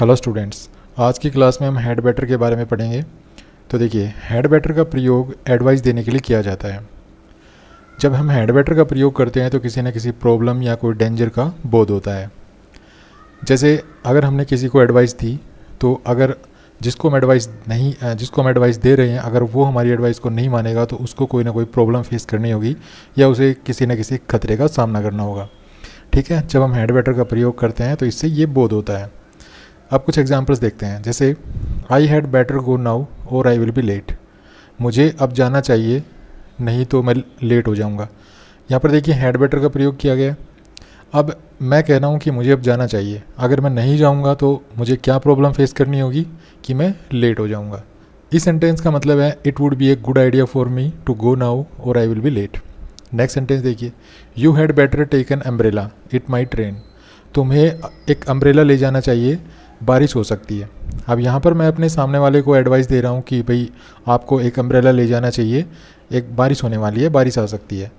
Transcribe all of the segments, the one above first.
Hello students, आज की class में हम हेड बैटर के बारे में पढ़ेंगे। तो देखिए, हेड बैटर का प्रयोग एडवाइस देने के लिए किया जाता है। जब हम हेड बैटर का प्रयोग करते हैं तो किसी न किसी प्रॉब्लम या कोई डेंजर का बोध होता है। जैसे अगर हमने किसी को एडवाइस दी, तो अगर जिसको हम एडवाइस दे रहे हैं, अगर वो हमारी एडवाइस को नहीं मानेगा तो उसको कोई ना कोई प्रॉब्लम फेस करनी होगी या उसे किसी न किसी खतरे का सामना करना होगा। ठीक है, जब हम हेड बैटर का प्रयोग करते हैं तो इससे ये बोध होता है। अब कुछ एग्जाम्पल्स देखते हैं। जैसे I had better go now और आई विल बी लेट। मुझे अब जाना चाहिए, नहीं तो मैं लेट हो जाऊंगा। यहाँ पर देखिए, हैड बेटर का प्रयोग किया गया। अब मैं कह रहा हूँ कि मुझे अब जाना चाहिए, अगर मैं नहीं जाऊँगा तो मुझे क्या प्रॉब्लम फेस करनी होगी कि मैं लेट हो जाऊँगा। इस सेंटेंस का मतलब है it would be a good idea for me to go now और I will be late. Next sentence देखिए, you had better take an umbrella it might rain. तुम्हें एक अम्ब्रेला ले जाना चाहिए, बारिश हो सकती है। अब यहाँ पर मैं अपने सामने वाले को एडवाइस दे रहा हूँ कि भाई आपको एक अम्ब्रेला ले जाना चाहिए, एक बारिश होने वाली है, बारिश आ सकती है।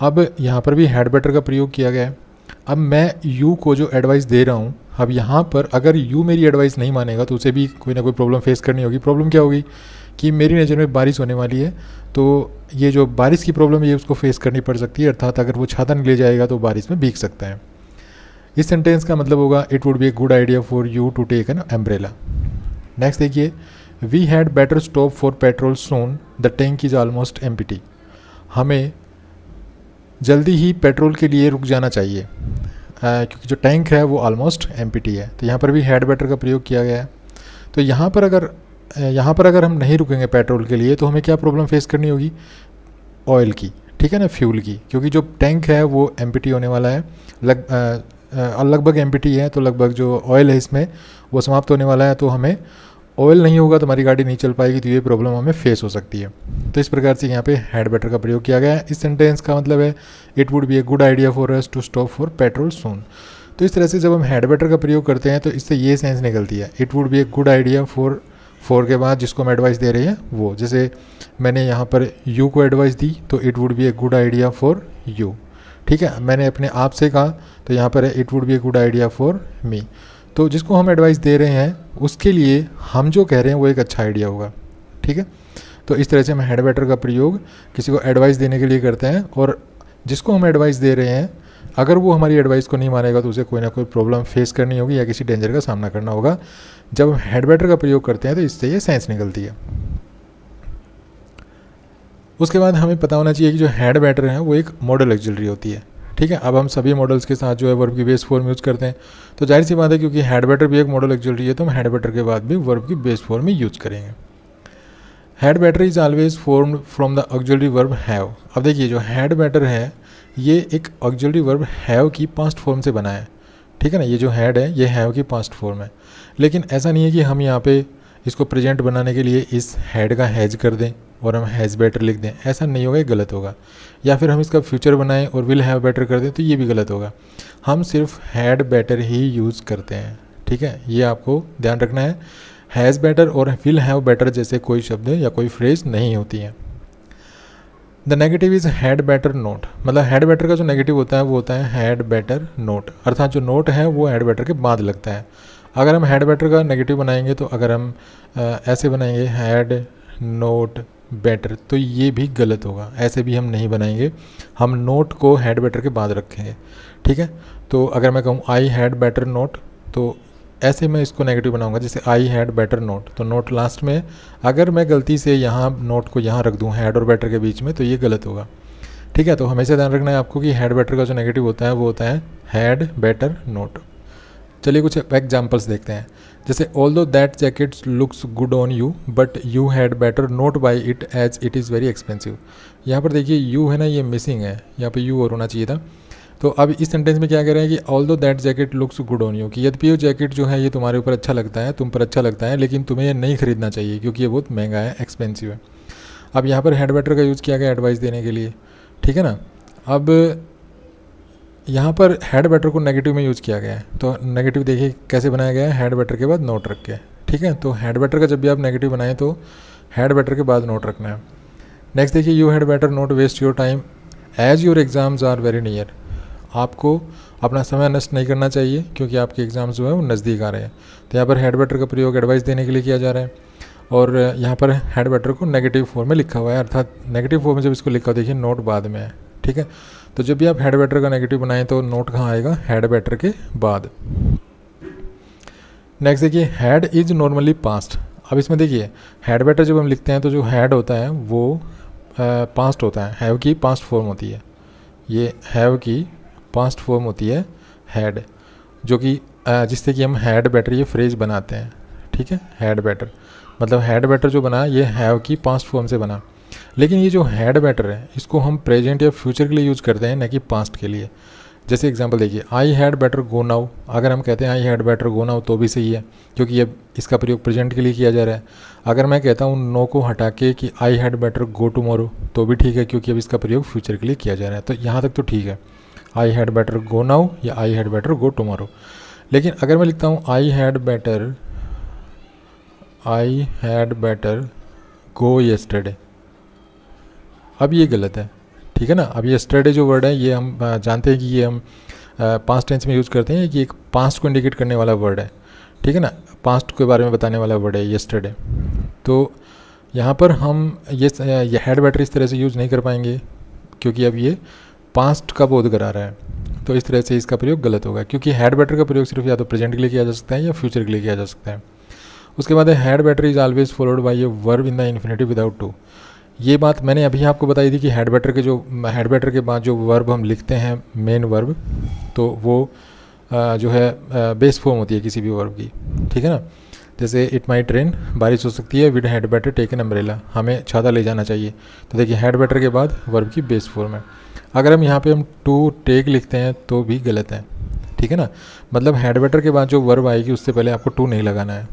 अब यहाँ पर भी हेड बेटर का प्रयोग किया गया है। अब मैं यू को जो एडवाइस दे रहा हूँ, अब यहाँ पर अगर यू मेरी एडवाइस नहीं मानेगा तो उसे भी कोई ना कोई प्रॉब्लम फेस करनी होगी। प्रॉब्लम क्या होगी कि मेरी नज़र में बारिश होने वाली है, तो ये जो बारिश की प्रॉब्लम है ये उसको फेस करनी पड़ सकती है, अर्थात अगर वो छाता नहीं ले जाएगा तो बारिश में भीग सकता है। इस सेंटेंस का मतलब होगा it would be a good idea for you to take an umbrella. Next देखिए, we had better stop for petrol soon the tank is almost empty. हमें जल्दी ही पेट्रोल के लिए रुक जाना चाहिए क्योंकि जो टैंक है वो ऑलमोस्ट एम्प्टी है। तो यहाँ पर भी हैड बेटर का प्रयोग किया गया है। तो यहाँ पर अगर हम नहीं रुकेंगे पेट्रोल के लिए तो हमें क्या प्रॉब्लम फेस करनी होगी, ऑयल की, ठीक है ना, फ्यूल की, क्योंकि जो टैंक है वो एम्प्टी होने वाला है, लगभग एम्प्टी है, तो लगभग जो ऑयल है इसमें वो समाप्त होने वाला है। तो हमें ऑयल नहीं होगा तो हमारी गाड़ी नहीं चल पाएगी, तो ये प्रॉब्लम हमें फेस हो सकती है। तो इस प्रकार से यहाँ पे हेड बेटर का प्रयोग किया गया है। इस सेंटेंस का मतलब है it would be a good idea for us to stop for petrol soon. तो इस तरह से जब हम हेड बेटर का प्रयोग करते हैं तो इससे ये सेंस निकलती है, it would be a good idea for के बाद जिसको हम एडवाइस दे रहे हैं वो, जैसे मैंने यहाँ पर यू को एडवाइस दी तो it would be a good idea for you, ठीक है। मैंने अपने आप से कहा तो यहाँ पर है it would be a good idea for me. तो जिसको हम एडवाइस दे रहे हैं उसके लिए हम जो कह रहे हैं वो एक अच्छा आइडिया होगा, ठीक है। तो इस तरह से हम हेड बेटर का प्रयोग किसी को एडवाइस देने के लिए करते हैं, और जिसको हम एडवाइस दे रहे हैं अगर वो हमारी एडवाइस को नहीं मानेगा तो उसे कोई ना कोई प्रॉब्लम फेस करनी होगी या किसी डेंजर का सामना करना होगा। जब हम हेड बेटर का प्रयोग करते हैं तो इससे ये सेंस निकलती है। उसके बाद हमें पता होना चाहिए कि जो हेड बेटर है वो एक मॉडल ऑक्सिलरी होती है, ठीक है। अब हम सभी मॉडल्स के साथ जो है वर्ब की बेस फॉर्म यूज़ करते हैं, तो जाहिर सी बात है क्योंकि हेड बेटर भी एक मॉडल ऑक्सिलरी है तो हम हेड बेटर के बाद भी वर्ब की बेस फॉर्म में यूज़ करेंगे। Had better is always formed from the auxiliary verb have. अब देखिए, जो हेड बेटर है ये एक ऑक्सिलरी वर्ब हैव की पास्ट फॉर्म से बना है, ठीक है ना। ये जो हेड है ये हैव की पास्ट फॉर्म है, लेकिन ऐसा नहीं है कि हम यहाँ पे इसको प्रेजेंट बनाने के लिए इस हेड का हैज कर दें और हम हैज़ बेटर लिख दें, ऐसा नहीं होगा, ये गलत होगा। या फिर हम इसका फ्यूचर बनाएं और विल हैव बेटर कर दें, तो ये भी गलत होगा। हम सिर्फ हैड बेटर ही यूज़ करते हैं, ठीक है, ये आपको ध्यान रखना है। हैज़ बेटर और विल हैव बेटर जैसे कोई शब्द या कोई फ्रेज नहीं होती है। The negative is had better not. मतलब हैड बेटर का जो नेगेटिव होता है वो होता है हैड बेटर नोट, अर्थात जो नोट है वो हैड बेटर के बाद लगता है। अगर हम हैड बेटर का नेगेटिव बनाएंगे तो अगर हम ऐसे बनाएंगे हैड नोट बेटर, तो ये भी गलत होगा, ऐसे भी हम नहीं बनाएंगे, हम नोट को हैड बेटर के बाद रखेंगे, ठीक है। तो अगर मैं कहूँ आई हैड बेटर नोट, तो ऐसे मैं इसको नेगेटिव बनाऊंगा, जैसे आई हैड बेटर नोट, तो नोट लास्ट में। अगर मैं गलती से यहाँ नोट को यहाँ रख दूँ हैड और बेटर के बीच में, तो ये गलत होगा, ठीक है। तो हमेशा ध्यान रखना है आपको कि हैड बेटर का जो नेगेटिव होता है वो होता है हैड बेटर नोट। चलिए कुछ एग्जाम्पल्स देखते हैं। जैसे although that jacket looks good on you but you had better not buy it as it is very expensive. यहाँ पर देखिए यू है ना, ये मिसिंग है, यहाँ पे यू और होना चाहिए था। तो अब इस सेंटेंस में क्या कह रहे हैं कि although that jacket looks good on you, कि यद्यपि वो जैकेट जो है ये तुम्हारे ऊपर अच्छा लगता है, तुम पर अच्छा लगता है, लेकिन तुम्हें ये नहीं खरीदना चाहिए क्योंकि ये बहुत महंगा है, एक्सपेंसिव है। अब यहाँ पर हैड बेटर का यूज़ किया गया एडवाइस देने के लिए, ठीक है ना। अब यहाँ पर हेड बेटर को नेगेटिव में यूज़ किया गया है, तो नेगेटिव देखिए कैसे बनाया गया है, हेड बेटर के बाद नोट रख के, ठीक है। तो हेड बेटर का जब भी आप नेगेटिव बनाएं तो हेड बेटर के बाद नोट रखना है। नेक्स्ट देखिए, you had better not waste your time as your exams are very near. आपको अपना समय नष्ट नहीं करना चाहिए क्योंकि आपके एग्ज़ाम्स जो है वो नज़दीक आ रहे हैं। तो यहाँ पर हेड वेटर का प्रयोग एडवाइस देने के लिए किया जा रहा है और यहाँ पर हेड वेटर को नेगेटिव फॉर्म में लिखा हुआ है, अर्थात नेगेटिव फॉर्म में जब इसको लिखा हो देखिए नोट बाद में है, ठीक है। तो जब भी आप हेड वेटर का नेगेटिव बनाएं तो नोट कहाँ आएगा, हेड वेटर के बाद। नेक्स्ट देखिए हेड इज़ नॉर्मली पास्ट। अब इसमें देखिए हेड वेटर जब हम लिखते हैं तो जो हेड होता है वो पास्ट होता है, हैव की पास्ट फॉर्म होती है, ये हैव की पास्ट फॉर्म होती है हेड, जो कि जिससे कि हम हेड बेटर ये फ्रेज बनाते हैं, ठीक है। हेड बेटर मतलब हेड बेटर जो बना ये हैव की पास्ट फॉर्म से बना, लेकिन ये जो हेड बेटर है इसको हम प्रेजेंट या फ्यूचर के लिए यूज़ करते हैं, न कि पास्ट के लिए। जैसे एग्जांपल देखिए I had better go now, अगर हम कहते हैं I had better go now तो भी सही है क्योंकि ये इसका प्रयोग प्रेजेंट के लिए किया जा रहा है। अगर मैं कहता हूँ नो को हटा के कि I had better go tomorrow तो भी ठीक है क्योंकि अब इसका प्रयोग फ्यूचर के लिए किया जा रहा है। तो यहाँ तक तो ठीक है, I had better go now या I had better go tomorrow. लेकिन अगर मैं लिखता हूँ I had better go yesterday, अब ये गलत है, ठीक है ना। अब ये येस्टरडे जो वर्ड है ये हम जानते हैं कि ये हम पास्ट टेंस में यूज़ करते हैं कि एक पास्ट को इंडिकेट करने वाला वर्ड है, ठीक है ना, पास्ट के बारे में बताने वाला वर्ड है येस्टरडे। तो यहाँ पर हम ये हेड वेटर इस तरह से यूज़ नहीं कर पाएंगे क्योंकि अब ये पास्ट का बोध करा रहा है, तो इस तरह से इसका प्रयोग गलत होगा क्योंकि हेड वेटर का प्रयोग सिर्फ या तो प्रेजेंट के लिए किया जा सकता है या फ्यूचर के लिए किया जा सकता है। उसके बाद had better is always followed by a verb in the infinitive without to. ये बात मैंने अभी आपको बताई थी कि हेड वेटर के बाद जो वर्ब हम लिखते हैं मेन वर्ब, तो वो जो है बेस फॉर्म होती है किसी भी वर्ब की, ठीक है ना। जैसे इट माइट रेन, बारिश हो सकती है, we'd had better take an umbrella, हमें छाता ले जाना चाहिए। तो देखिए हेड वेटर के बाद वर्ब की बेस फॉर्म है। अगर हम यहाँ पे हम टू टेक लिखते हैं तो भी गलत है, ठीक है ना, मतलब हेड वेटर के बाद जो वर्ब आएगी उससे पहले आपको टू नहीं लगाना है।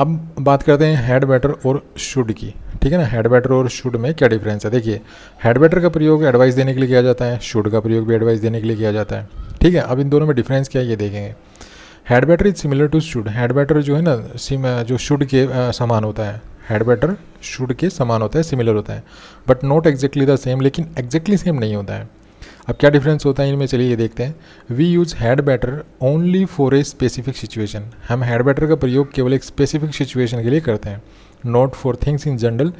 अब बात करते हैं हेड वेटर और शुड की, ठीक है ना। हेड वेटर और शुड में क्या डिफरेंस है, देखिए हेड वेटर का प्रयोग एडवाइस देने के लिए किया जाता है, शुड का प्रयोग भी एडवाइस देने के लिए किया जाता है, ठीक है। अब इन दोनों में डिफरेंस क्या है ये देखेंगे। Had better is similar to should, had better जो है ना जो शुड के समान होता है, हेड वेटर शुड के समान होता है, सिमिलर होता है, but not exactly the same, लेकिन एग्जैक्टली सेम नहीं होता है। अब क्या डिफरेंस होता है इनमें, चलिए ये देखते हैं। We use had better only for a specific situation, हम हेड बेटर का प्रयोग केवल एक स्पेसिफिक सिचुएशन के लिए करते हैं, not for things in general,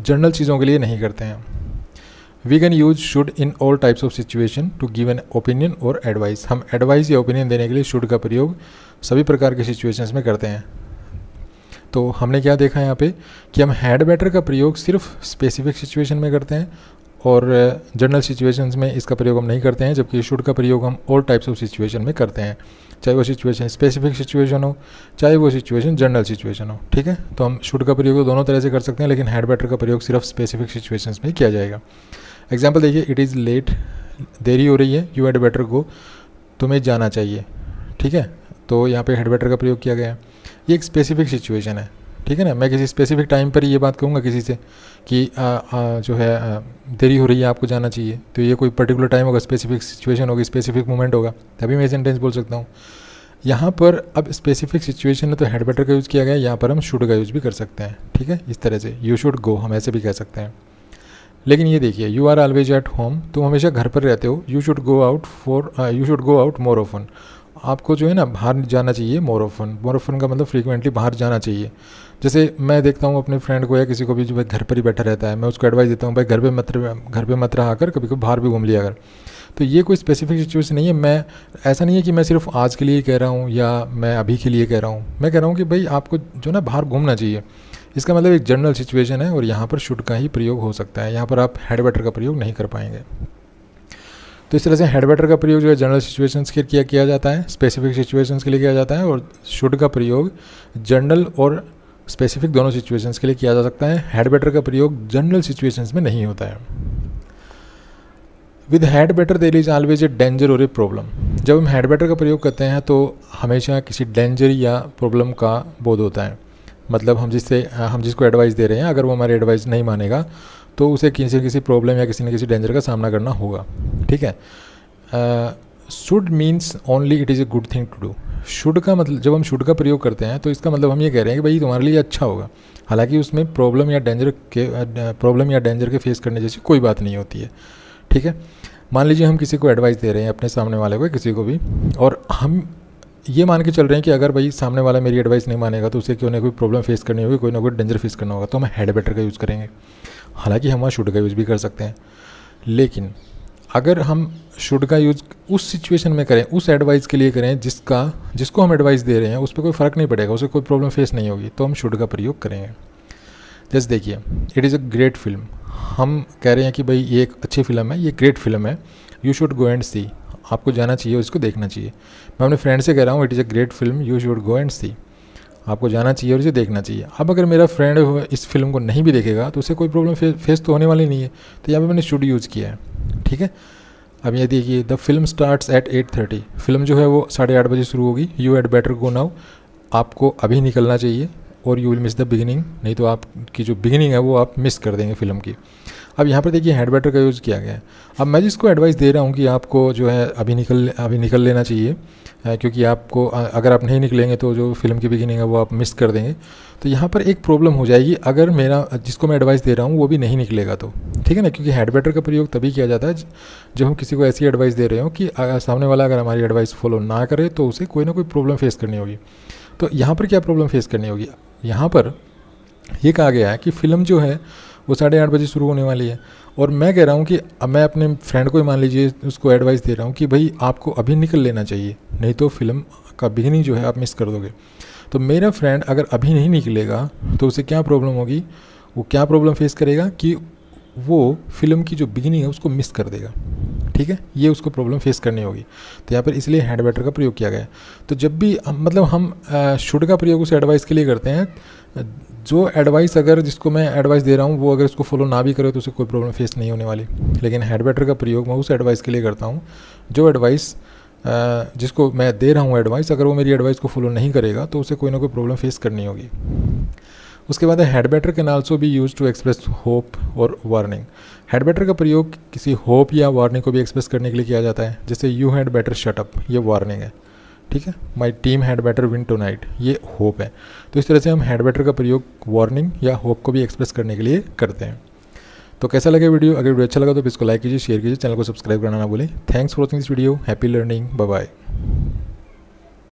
general चीज़ों के लिए नहीं करते हैं। We can use should in all types of situation to give an opinion और एडवाइस, हम एडवाइस या ओपिनियन देने के लिए शुड का प्रयोग सभी प्रकार के सिचुएशंस में करते हैं। तो हमने क्या देखा है यहाँ पे कि हम हेड बेटर का प्रयोग सिर्फ स्पेसिफिक सिचुएशन में करते हैं और जनरल सिचुएशंस में इसका प्रयोग हम नहीं करते हैं, जबकि शुड का प्रयोग हम ऑल टाइप्स ऑफ सिचुएशन में करते हैं, चाहे वो सिचुएशन स्पेसिफिक सिचुएशन हो, चाहे वो सिचुएशन जनरल सिचुएशन हो, ठीक है। तो हम शुड का प्रयोग तो दोनों तरह से कर सकते हैं, लेकिन हेड वेटर का प्रयोग सिर्फ स्पेसिफिक सिचुएशंस में किया जाएगा। एग्जाम्पल देखिए इट इज़ लेट, देरी हो रही है, यू हैड बेटर गो, तुम्हें जाना चाहिए, ठीक है। तो यहाँ पर हेड वेटर का प्रयोग किया गया है, ये एक स्पेसिफिक सिचुएशन है, ठीक है ना। मैं किसी स्पेसिफिक टाइम पर ये बात कहूँगा किसी से कि जो है देरी हो रही है आपको जाना चाहिए, तो ये कोई पर्टिकुलर टाइम होगा, स्पेसिफिक सिचुएशन होगी, स्पेसिफिक मोमेंट होगा, तभी मैं सेंटेंस बोल सकता हूँ। यहाँ पर अब स्पेसिफिक सिचुएशन है तो हेड वेटर का यूज़ किया गया है, यहाँ पर हम शुड का यूज़ भी कर सकते हैं, ठीक है। इस तरह से यू शुड गो हम ऐसे भी कह सकते हैं। लेकिन ये देखिए you are always at home, तुम हमेशा घर पर रहते हो, you should go out more often, आपको जो है ना बाहर जाना चाहिए मोर ऑफन का मतलब फ्रीक्वेंटली बाहर जाना चाहिए। जैसे मैं देखता हूँ अपने फ्रेंड को या किसी को भी जो घर पर ही बैठा रहता है, मैं उसको एडवाइस देता हूँ भाई घर पे मत रहा कर, कभी कभी बाहर भी घूम लिया अगर। तो ये कोई स्पेसिफिक सिचुएशन नहीं है, मैं ऐसा नहीं है कि मैं सिर्फ आज के लिए कह रहा हूँ या मैं अभी के लिए कह रहा हूँ, मैं कह रहा हूँ कि भाई आपको जो ना बाहर घूमना चाहिए, इसका मतलब एक जनरल सिचुएशन है और यहाँ पर शुड का ही प्रयोग हो सकता है, यहाँ पर आप हेड वेटर का प्रयोग नहीं कर पाएंगे। तो इस तरह से हेड वेटर का प्रयोग जो है जनरल सिचुएशंस के लिए किया जाता है, स्पेसिफिक सिचुएशंस के लिए किया जाता है, और शुड का प्रयोग जनरल और स्पेसिफिक दोनों सिचुएशंस के लिए किया जा सकता है। हेड वेटर का प्रयोग जनरल सिचुएशंस में नहीं होता है। With had better there is always a danger और ए प्रॉब्लम, जब हम हेड वेटर का प्रयोग करते हैं तो हमेशा किसी डेंजर या प्रॉब्लम का बोध होता है, मतलब हम जिसको एडवाइस दे रहे हैं अगर वो हमारी एडवाइस नहीं मानेगा तो उसे किसी न किसी प्रॉब्लम या किसी न किसी डेंजर का सामना करना होगा, ठीक है। Should means only it is a good thing to do, should का मतलब जब हम शुड का प्रयोग करते हैं तो इसका मतलब हम ये कह रहे हैं कि भाई तुम्हारे लिए अच्छा होगा, हालांकि उसमें प्रॉब्लम या डेंजर के फेस करने जैसी कोई बात नहीं होती है, ठीक है। मान लीजिए हम किसी को एडवाइस दे रहे हैं, अपने सामने वाले को किसी को भी, और हम ये मान के चल रहे हैं कि अगर भाई सामने वाला मेरी एडवाइस नहीं मानेगा तो उसे क्यों ना कोई प्रॉब्लम फेस करनी होगी, कोई ना कोई डेंजर फेस करना होगा, तो हम हेड बेटर का यूज़ करेंगे। हालांकि हम वहाँ शुड का यूज़ भी कर सकते हैं, लेकिन अगर हम शुड का यूज़ उस सिचुएशन में करें, उस एडवाइस के लिए करें जिसको हम एडवाइस दे रहे हैं, उस पर कोई फ़र्क नहीं पड़ेगा, उसे कोई प्रॉब्लम फेस नहीं होगी, तो हम शुड का प्रयोग करेंगे। जैसे देखिए, it is a great film, हम कह रहे हैं कि भाई ये एक अच्छी फिल्म है, ये ग्रेट फिल्म है, you should go and see, आपको जाना चाहिए, उसको देखना चाहिए। मैं अपने फ्रेंड से कह रहा हूँ it is a great film, you should go and see, आपको जाना चाहिए और इसे देखना चाहिए। अब अगर मेरा फ्रेंड इस फिल्म को नहीं भी देखेगा तो उसे कोई प्रॉब्लम फेस तो होने वाली नहीं है, तो यहाँ पे मैंने शुड यूज़ किया है, ठीक है। अब ये देखिए, the film starts at 8:30, film जो है वो 8:30 बजे शुरू होगी, you had better go now, आपको अभी निकलना चाहिए, और you will miss the beginning, नहीं तो आपकी जो बिगिनिंग है वो आप मिस कर देंगे फिल्म की। अब यहाँ पर देखिए हैड बेटर का यूज़ किया गया है। अब मैं जिसको एडवाइस दे रहा हूँ कि आपको जो है अभी निकल लेना चाहिए, क्योंकि आपको अगर आप नहीं निकलेंगे तो जो फिल्म की बिगिनिंग है वो आप मिस कर देंगे, तो यहाँ पर एक प्रॉब्लम हो जाएगी अगर मेरा जिसको मैं एडवाइस दे रहा हूँ वो भी नहीं निकलेगा तो, ठीक है ना। क्योंकि हैड बेटर का प्रयोग तभी किया जाता है जब हम किसी को ऐसी एडवाइस दे रहे हो कि सामने वाला अगर हमारी एडवाइस फॉलो ना करे तो उसे कोई ना कोई प्रॉब्लम फेस करनी होगी। तो यहाँ पर क्या प्रॉब्लम फेस करनी होगी, यहाँ पर ये कहा गया है कि फिल्म जो है वो 8:30 बजे शुरू होने वाली है, और मैं कह रहा हूँ कि मैं अपने फ्रेंड को ही मान लीजिए उसको एडवाइस दे रहा हूँ कि भाई आपको अभी निकल लेना चाहिए, नहीं तो फिल्म का बिगिनिंग जो है आप मिस कर दोगे। तो मेरा फ्रेंड अगर अभी नहीं निकलेगा तो उसे क्या प्रॉब्लम होगी, वो क्या प्रॉब्लम फेस करेगा कि वो फिल्म की जो बिगिनिंग है उसको मिस कर देगा, ठीक है, ये उसको प्रॉब्लम फेस करनी होगी। तो यहाँ पर इसलिए हैड बेटर का प्रयोग किया गया है। तो जब भी मतलब हम शुड का प्रयोग उस एडवाइस के लिए करते हैं, जो एडवाइस अगर जिसको मैं एडवाइस दे रहा हूँ वो अगर उसको फॉलो ना भी करे तो उसे कोई प्रॉब्लम फेस नहीं होने वाली, लेकिन हैड बेटर का प्रयोग मैं उस एडवाइस के लिए करता हूँ जो एडवाइस जिसको मैं दे रहा हूँ एडवाइस, अगर वो मेरी एडवाइस को फॉलो नहीं करेगा तो उसे कोई ना कोई प्रॉब्लम फेस करनी होगी। उसके बाद had better can also be use to express hope और वार्निंग। हैड बेटर का प्रयोग किसी होप या वार्निंग को भी एक्सप्रेस करने के लिए किया जाता है, जैसे you had better shut up, ये वार्निंग है, ठीक है। My team had better win tonight, ये होप है। तो इस तरह से हम हैड बेटर का प्रयोग वार्निंग या होप को भी एक्सप्रेस करने के लिए करते हैं। तो कैसा लगा वीडियो, अगर वीडियो अच्छा लगा तो इसको लाइक कीजिए, शेयर कीजिए, चैनल को सब्सक्राइब करना ना भूलें। Thanks for watching this video, happy learning, bye bye.